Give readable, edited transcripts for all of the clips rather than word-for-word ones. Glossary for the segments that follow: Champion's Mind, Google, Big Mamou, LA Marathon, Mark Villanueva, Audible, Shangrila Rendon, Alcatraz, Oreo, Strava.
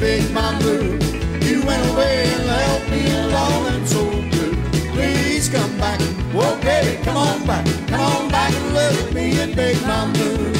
Big Mamou, you went away and left me alone and so blue. Please come back, oh baby, come on back and live with me and Big Mamou.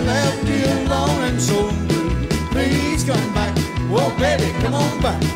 Left you alone and so blue. Please come back, oh baby, come on back.